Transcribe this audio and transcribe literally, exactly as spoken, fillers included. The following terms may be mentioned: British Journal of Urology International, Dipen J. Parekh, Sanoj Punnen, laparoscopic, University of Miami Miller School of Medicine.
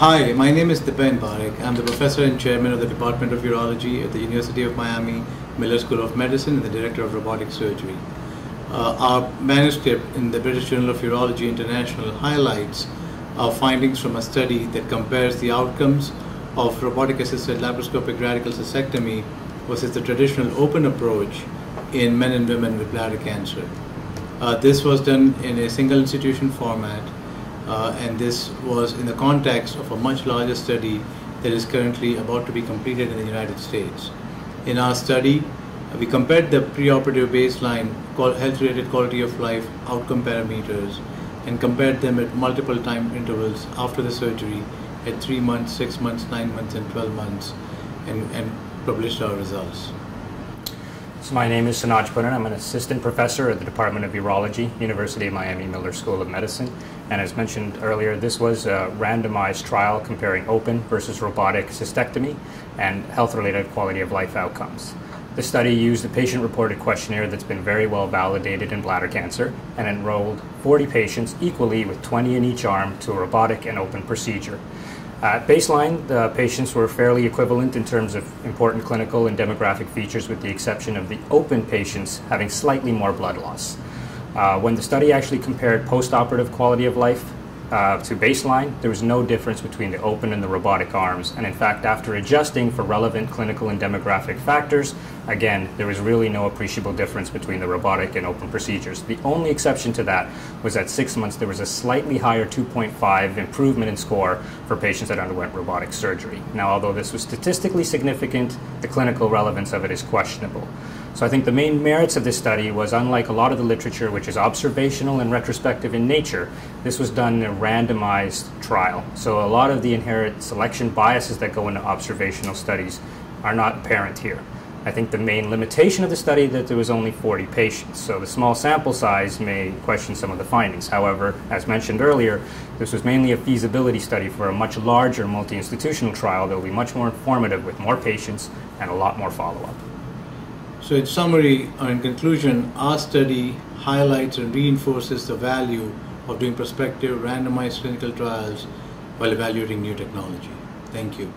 Hi, my name is Dipen Parekh. I'm the professor and chairman of the Department of Urology at the University of Miami Miller School of Medicine and the director of robotic surgery. Uh, our manuscript in the British Journal of Urology International highlights our findings from a study that compares the outcomes of robotic-assisted laparoscopic radical cystectomy versus the traditional open approach in men and women with bladder cancer. Uh, this was done in a single institution format. Uh, and this was in the context of a much larger study that is currently about to be completed in the United States. In our study, we compared the preoperative baseline health-related quality of life outcome parameters and compared them at multiple time intervals after the surgery at three months, six months, nine months, and twelve months, and, and published our results. So my name is Sanoj Punnen. I'm an assistant professor at the Department of Urology, University of Miami Miller School of Medicine. And as mentioned earlier, this was a randomized trial comparing open versus robotic cystectomy and health-related quality of life outcomes. The study used a patient-reported questionnaire that's been very well validated in bladder cancer and enrolled forty patients equally with twenty in each arm to a robotic and open procedure. At baseline, the patients were fairly equivalent in terms of important clinical and demographic features, with the exception of the open patients having slightly more blood loss. Uh, when the study actually compared post-operative quality of life uh, to baseline, there was no difference between the open and the robotic arms. And in fact, after adjusting for relevant clinical and demographic factors, again, there was really no appreciable difference between the robotic and open procedures. The only exception to that was at six months, there was a slightly higher two point five improvement in score for patients that underwent robotic surgery. Now, although this was statistically significant, the clinical relevance of it is questionable. So I think the main merits of this study was, unlike a lot of the literature, which is observational and retrospective in nature, this was done in a randomized trial. So a lot of the inherent selection biases that go into observational studies are not apparent here. I think the main limitation of the study that there was only forty patients, so the small sample size may question some of the findings. However, as mentioned earlier, this was mainly a feasibility study for a much larger multi-institutional trial that will be much more informative with more patients and a lot more follow-up. So in summary, or in conclusion, our study highlights and reinforces the value of doing prospective randomized clinical trials while evaluating new technology. Thank you.